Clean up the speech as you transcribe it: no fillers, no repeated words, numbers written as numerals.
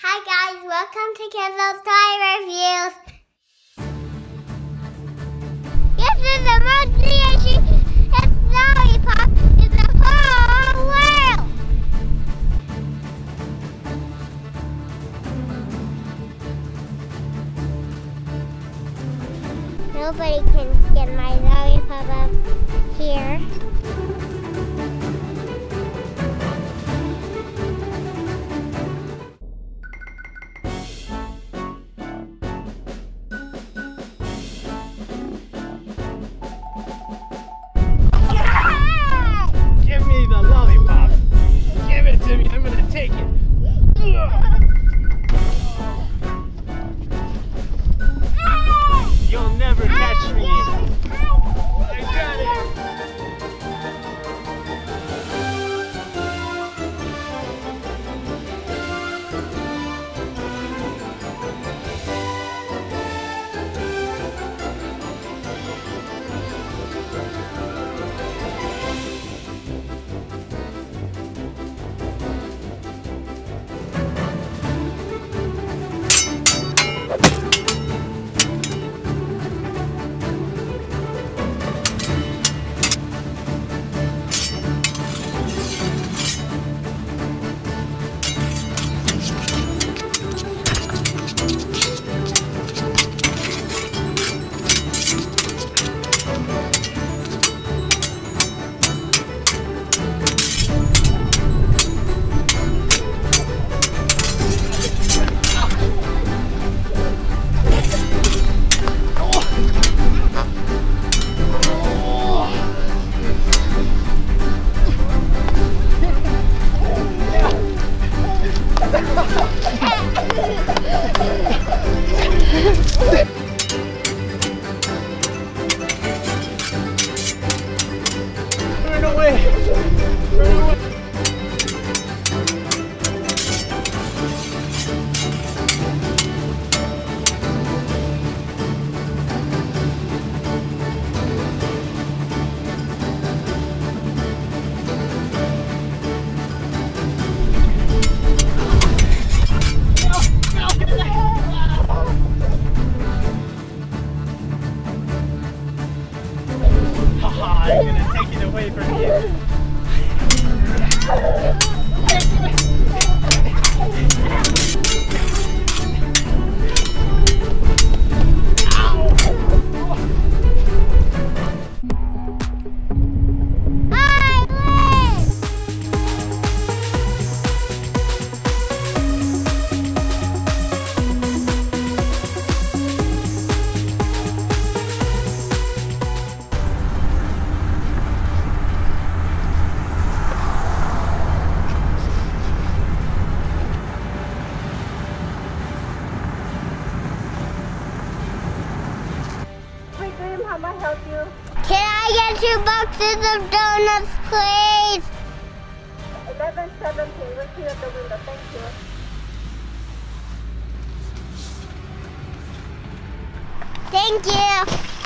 Hi guys, welcome to Kenzo's Toy Reviews. This is the most delicious lollipop in the whole world. Nobody can get my lollipop up here. I'm gonna take it away from you. I win! Can I get 2 boxes of donuts, please? 11:17, we're here at the window, thank you. Thank you.